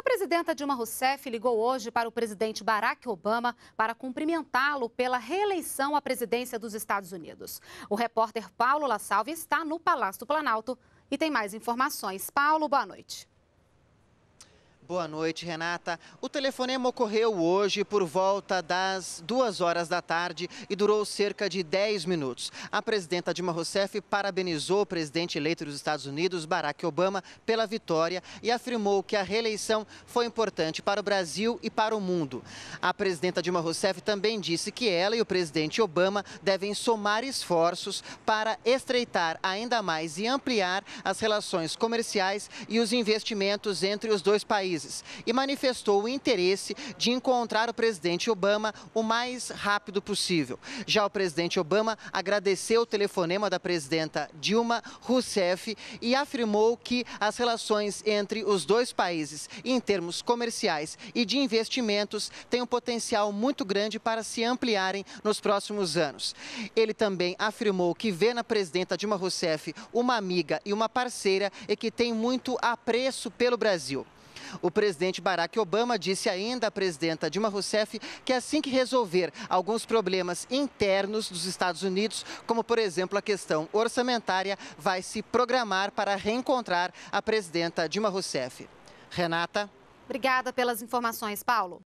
A presidenta Dilma Rousseff ligou hoje para o presidente Barack Obama para cumprimentá-lo pela reeleição à presidência dos Estados Unidos. O repórter Paulo Lassalve está no Palácio do Planalto e tem mais informações. Paulo, boa noite. Boa noite, Renata. O telefonema ocorreu hoje por volta das 14h e durou cerca de 10 minutos. A presidenta Dilma Rousseff parabenizou o presidente eleito dos Estados Unidos, Barack Obama, pela vitória e afirmou que a reeleição foi importante para o Brasil e para o mundo. A presidenta Dilma Rousseff também disse que ela e o presidente Obama devem somar esforços para estreitar ainda mais e ampliar as relações comerciais e os investimentos entre os dois países. E manifestou o interesse de encontrar o presidente Obama o mais rápido possível. Já o presidente Obama agradeceu o telefonema da presidenta Dilma Rousseff e afirmou que as relações entre os dois países, em termos comerciais e de investimentos, têm um potencial muito grande para se ampliarem nos próximos anos. Ele também afirmou que vê na presidenta Dilma Rousseff uma amiga e uma parceira e que tem muito apreço pelo Brasil. O presidente Barack Obama disse ainda à presidenta Dilma Rousseff que assim que resolver alguns problemas internos dos Estados Unidos, como por exemplo a questão orçamentária, vai se programar para reencontrar a presidenta Dilma Rousseff. Renata. Obrigada pelas informações, Paulo.